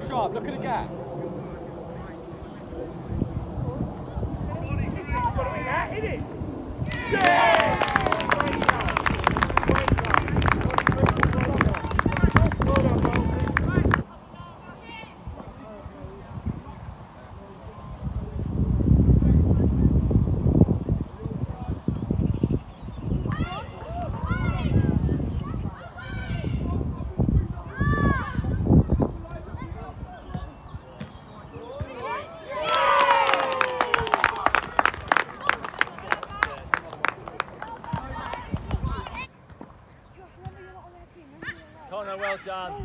push up. Look at the gap. Hit it. Yeah! Done.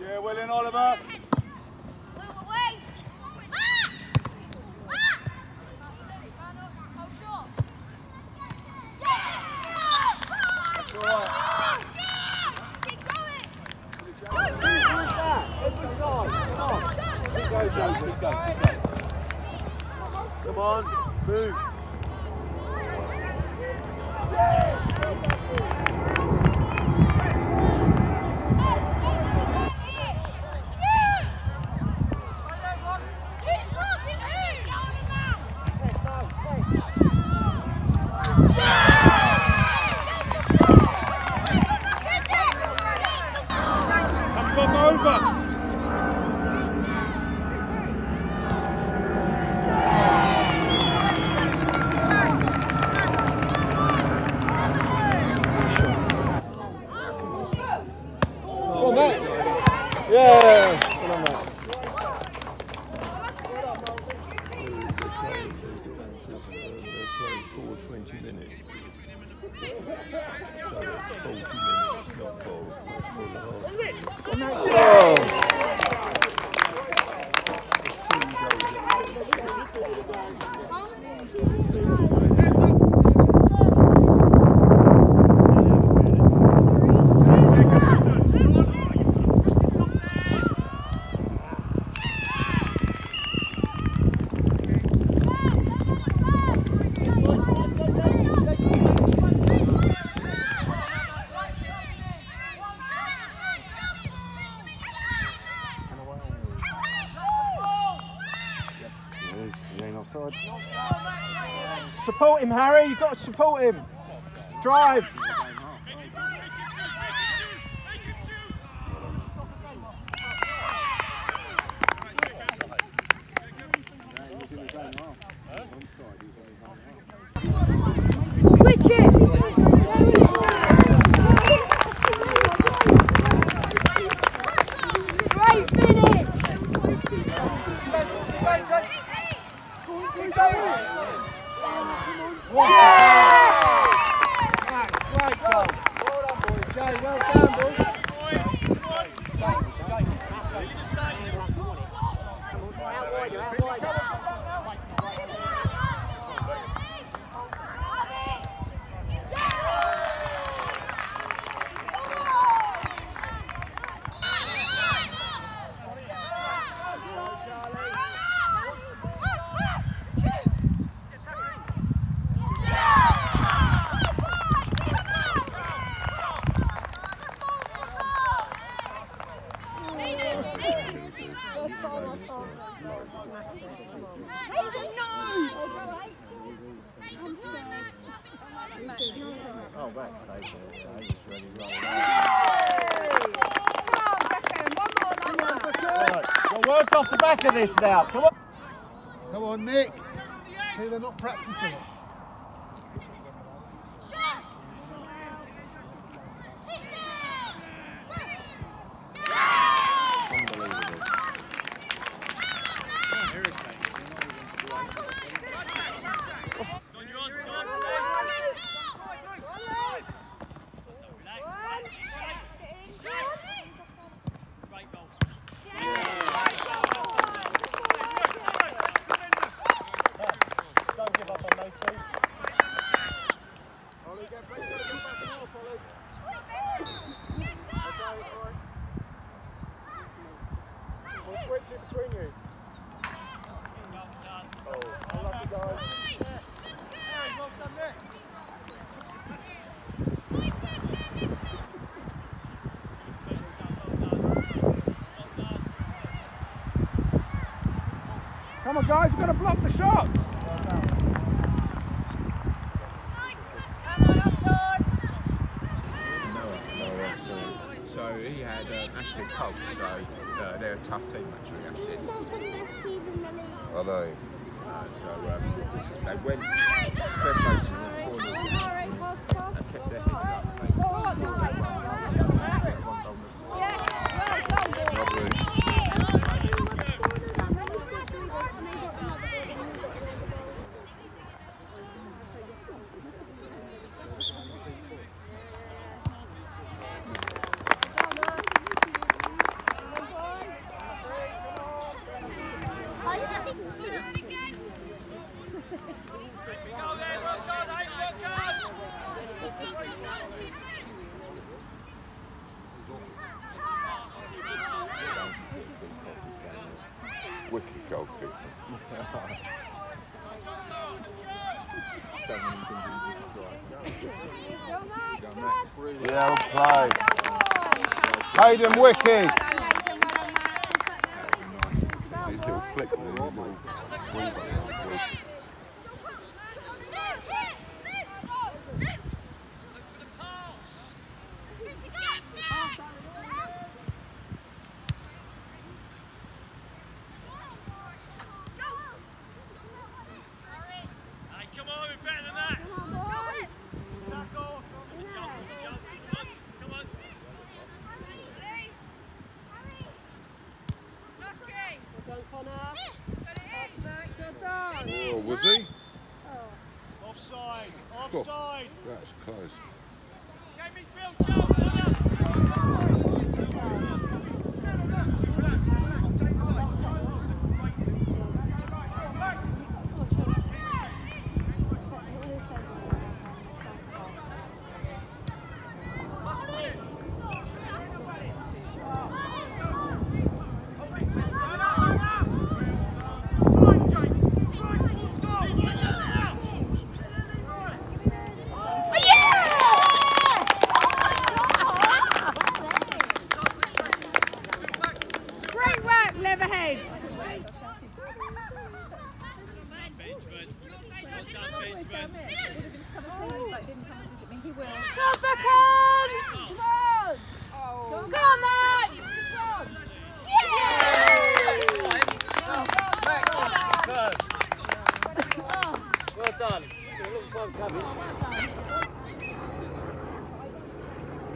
Yeah, well in, Oliver. Wait. Max! How short? Yes! That's all right. Keep going. Go, Max! Good job. Go, Joseph. Come on, move. Support him, Harry. You've got to support him. Drive. Off the back of this now. Come on. Come on, Nick. See, they're not practicing it. Thank you. on, guys, we've got to block the shots. So he had Ashley Cobb, so they're a tough team actually, Ashley. I know. So they went fair play to the corner and kept their heads up. Wicked goalkeeper. Well played. Played him wicked. See his little flick with the ball. Was he? Oh. Offside! Offside! Oh, that's close.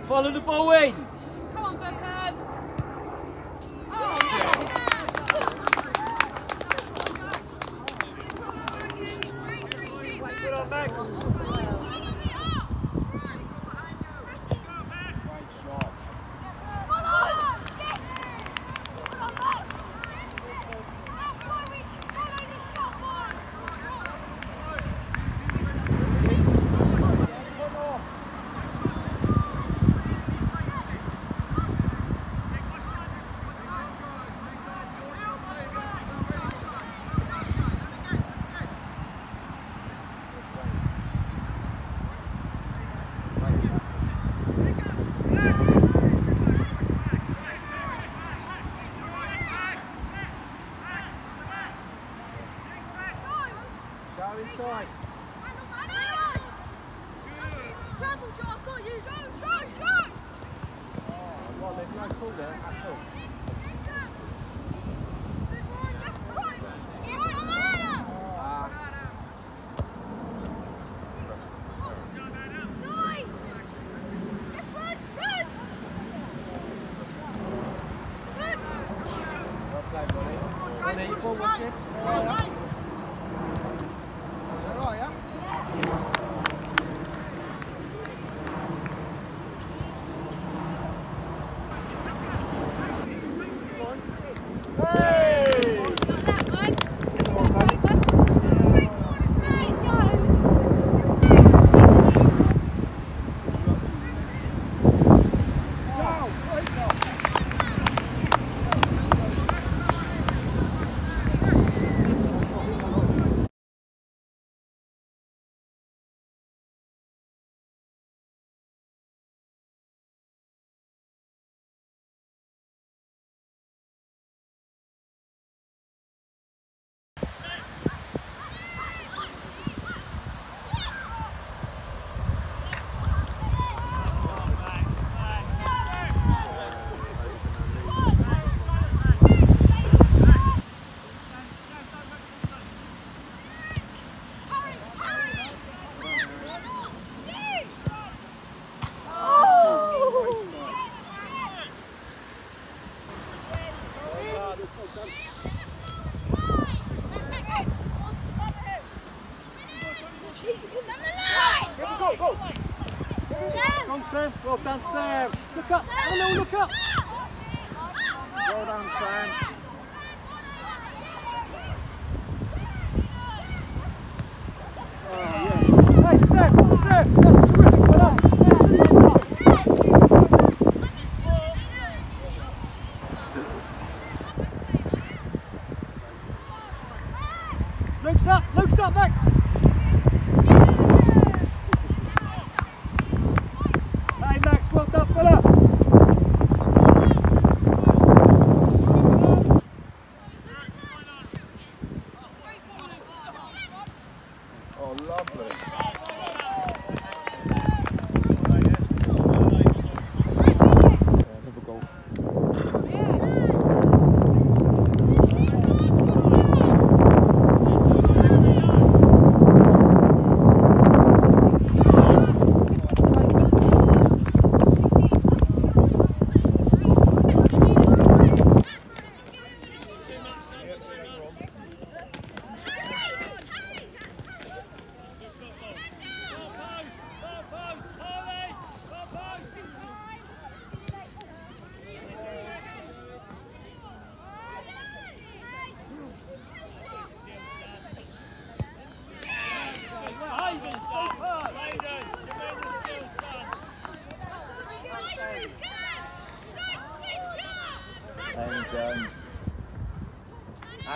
Follow the ball in. Come on, Beckham. Oh, yeah. Good on, Max. Inside. Trouble, Joe. I've got you. Go, Joe, Joe. Oh, well, there's no call there at all. Go, go! Come, Sam! Go down, Sam! Look up! Hello, look up! Go down, Sam! Oh, yeah. Hey, Sam! Sam! That's terrific! Well up! Luke's up! Luke's up, Max!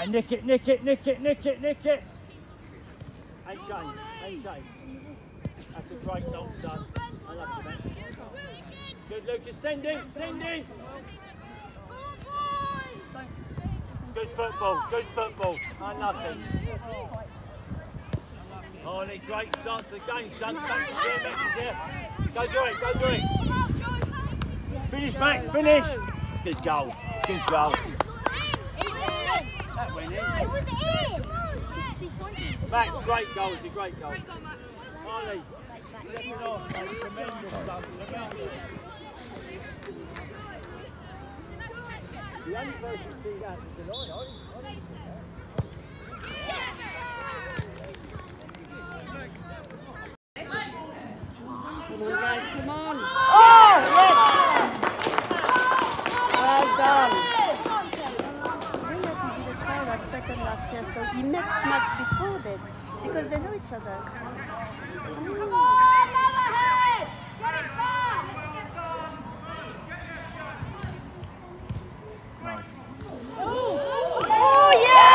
Nick it. Ain't change. That's a great goal, son. I love that. Good, Lucas. Send in. Good football. I love it. Ollie, great start to the game, son. Thanks for being back here. Go through it. Finish, Max, finish. Good goal. That went in. It was in. Max, great goal. Harley, let me know. Tremendous stuff. The only person who see that is Come on, guys, come on. Oh, yes. Well done. Second last year, so he met Max before then because they know each other. Come on, Leatherhead! Get it back! Nice. Oh, yes!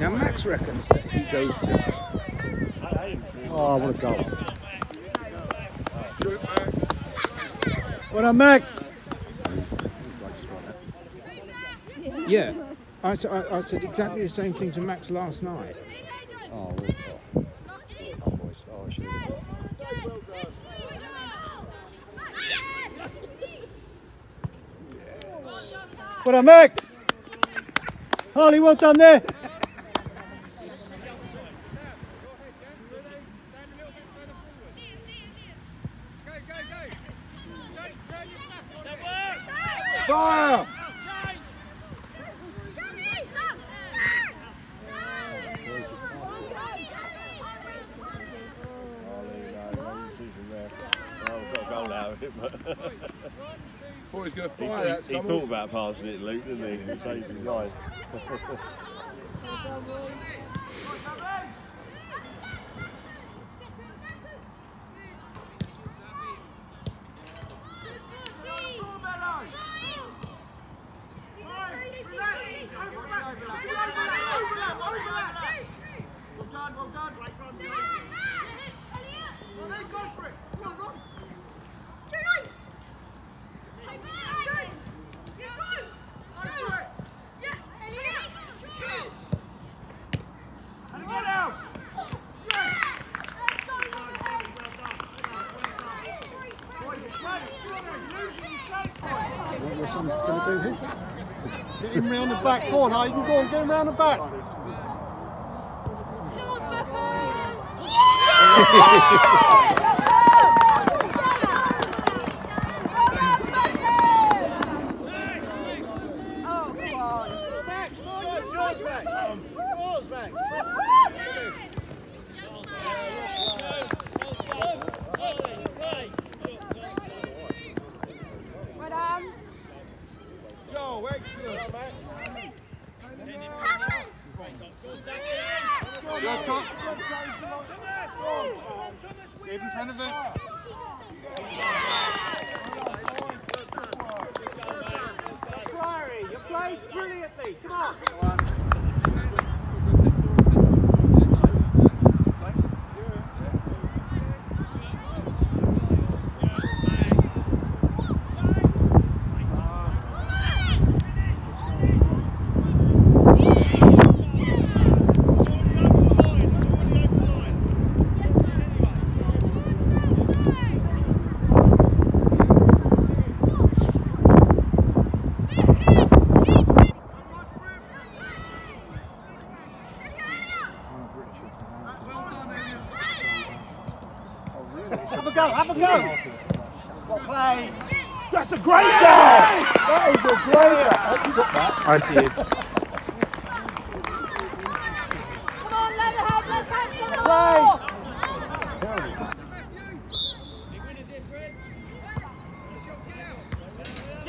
Now Max reckons that he goes to... Oh, what a goal. What up, Max? Yeah, I said exactly the same thing to Max last night. Oh, well, oh, I should have got. What up, Max? Harley, well done there. Fire! He thought about passing it, Luke, didn't he? And saved his guy. him round the back. Go on, now you can go and get him round the back. Yeah! That's a great goal! That is a great goal! I hope you got that. I did. Come on, Leatherhead, let's have some more! Get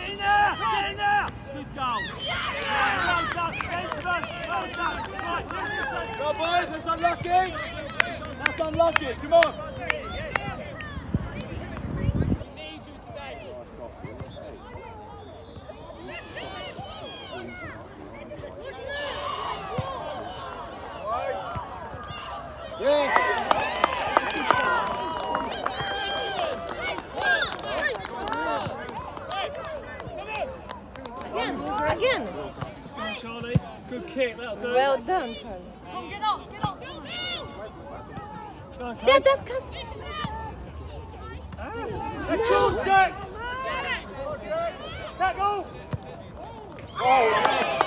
in there! Get in there! Good goal! Yeah! Well done, gentlemen! Well done! Right, go boys, that's unlucky! That's unlucky, come on! Let's go, Jack! Tackle! Oh!